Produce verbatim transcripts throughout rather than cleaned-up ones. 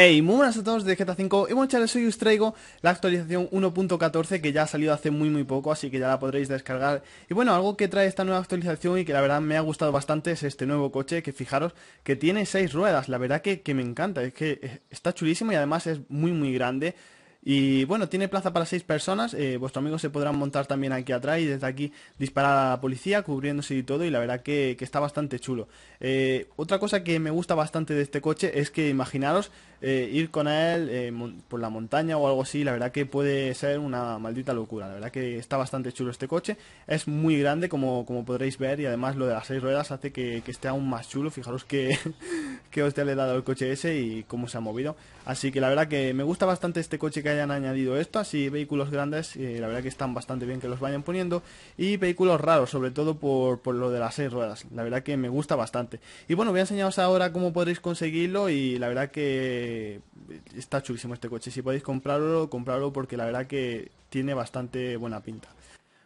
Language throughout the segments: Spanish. Hey, muy buenas a todos de G T A cinco y bueno chavales, hoy os traigo la actualización uno punto catorce que ya ha salido hace muy muy poco, así que ya la podréis descargar. Y bueno, algo que trae esta nueva actualización y que la verdad me ha gustado bastante es este nuevo coche, que fijaros que tiene seis ruedas, la verdad que, que me encanta, es que está chulísimo y además es muy muy grande. Y bueno, tiene plaza para seis personas, eh, vuestros amigos se podrán montar también aquí atrás y desde aquí disparar a la policía cubriéndose y todo, y la verdad que, que está bastante chulo. Eh, otra cosa que me gusta bastante de este coche es que imaginaros eh, ir con él eh, por la montaña o algo así, la verdad que puede ser una maldita locura, la verdad que está bastante chulo este coche, es muy grande como, como podréis ver, y además lo de las seis ruedas hace que, que esté aún más chulo. Fijaros que... que hostia le he dado el coche ese y cómo se ha movido. Así que la verdad que me gusta bastante este coche, que hayan añadido esto. Así vehículos grandes, eh, la verdad que están bastante bien que los vayan poniendo. Y vehículos raros, sobre todo por, por lo de las seis ruedas. La verdad que me gusta bastante. Y bueno, voy a enseñaros ahora cómo podréis conseguirlo. Y la verdad que está chulísimo este coche. Si podéis comprarlo, comprarlo, porque la verdad que tiene bastante buena pinta.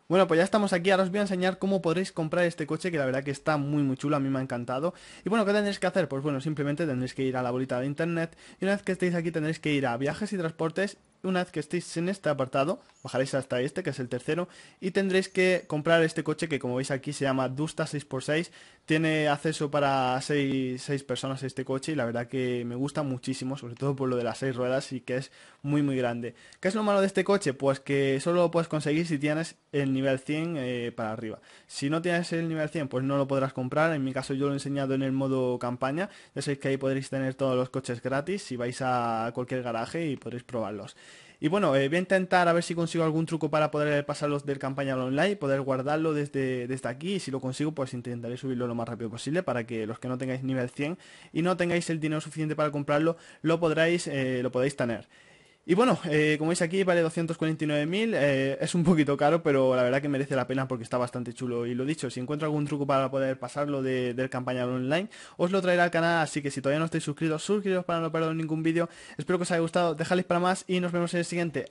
Bueno, pues ya estamos aquí, ahora os voy a enseñar cómo podréis comprar este coche, que la verdad que está muy muy chulo, a mí me ha encantado. Y bueno, ¿qué tendréis que hacer? Pues bueno, simplemente tendréis que ir a la bolita de internet, y una vez que estéis aquí tendréis que ir a viajes y transportes. Una vez que estéis en este apartado, bajaréis hasta este, que es el tercero, y tendréis que comprar este coche, que como veis aquí se llama Dubsta seis por seis, tiene acceso para seis personas este coche, y la verdad que me gusta muchísimo, sobre todo por lo de las seis ruedas, y que es muy muy grande. ¿Qué es lo malo de este coche? Pues que solo lo puedes conseguir si tienes el nivel cien eh, para arriba. Si no tienes el nivel cien, pues no lo podrás comprar. En mi caso yo lo he enseñado en el modo campaña, ya sabéis que ahí podréis tener todos los coches gratis, si vais a cualquier garaje y podréis probarlos. Y bueno, eh, voy a intentar a ver si consigo algún truco para poder pasarlos del campaña al online, poder guardarlo desde, desde aquí, y si lo consigo pues intentaré subirlo lo más rápido posible para que los que no tengáis nivel cien y no tengáis el dinero suficiente para comprarlo, lo podráis, eh, lo podéis tener. Y bueno, eh, como veis aquí vale doscientos cuarenta y nueve mil, eh, es un poquito caro, pero la verdad que merece la pena porque está bastante chulo. Y lo dicho, si encuentro algún truco para poder pasarlo de, del campaña online, os lo traeré al canal, así que si todavía no estáis suscritos, suscribiros para no perder ningún vídeo. Espero que os haya gustado, dejadles para más y nos vemos en el siguiente.